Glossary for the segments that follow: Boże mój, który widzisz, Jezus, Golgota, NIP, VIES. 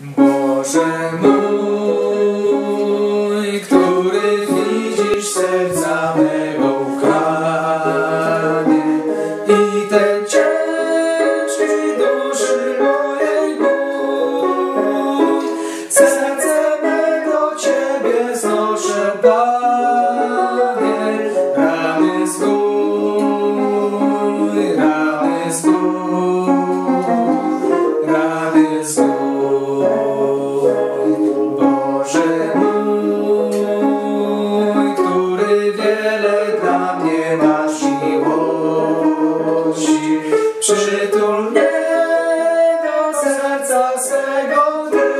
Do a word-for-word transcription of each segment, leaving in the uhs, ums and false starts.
Boże mój, który widzisz serca mego łkanie i ten ciężki duszy mojej ból, serce mego Ciebie znoszę, Panie, rany zgój, rany zgój, rany zgój. Boże mój, który wiele dla mnie dasz miłości, przytul mnie do serca swego Ty.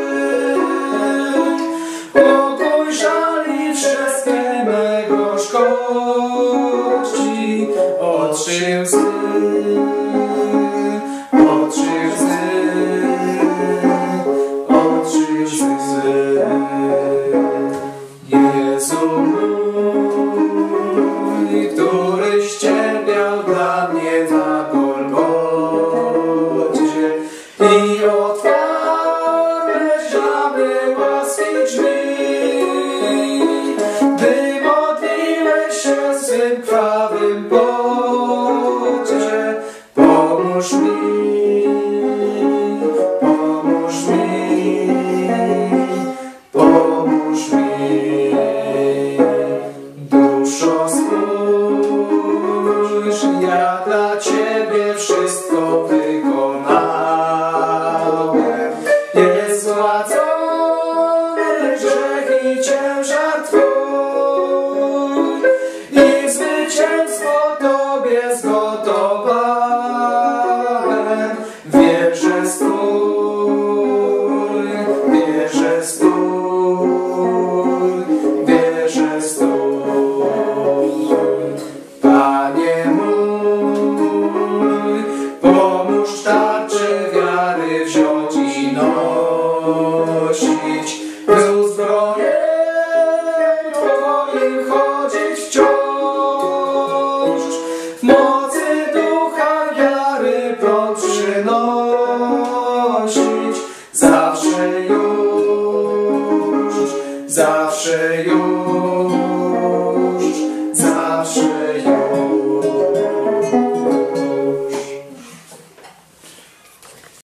Pokój żali wszystkie mego szkości, oczy łzy, oczy łzy. Jezu mój, któryś cierpiał dla mnie na Golgocie i otwarłeś dla mnie łaski drzwi, gdy modliłeś się w swym krwawym pocie. Pomóż mi, pomóż mi, pomóż mi. Ja dla Ciebie wszystko wykonałem, jest zładzony grzech i ciężar Twój, i zwycięstwo Tobie zgotowałem. Wierzę stój, wierzę stój, wierzę stój, Panie mój. Pomóż tarczy wiary wziąć i nosić, z uzbrojeniem Twoim chodzić wciąż, w mocy ducha wiary prąd przynosić. Zawsze już, zawsze już.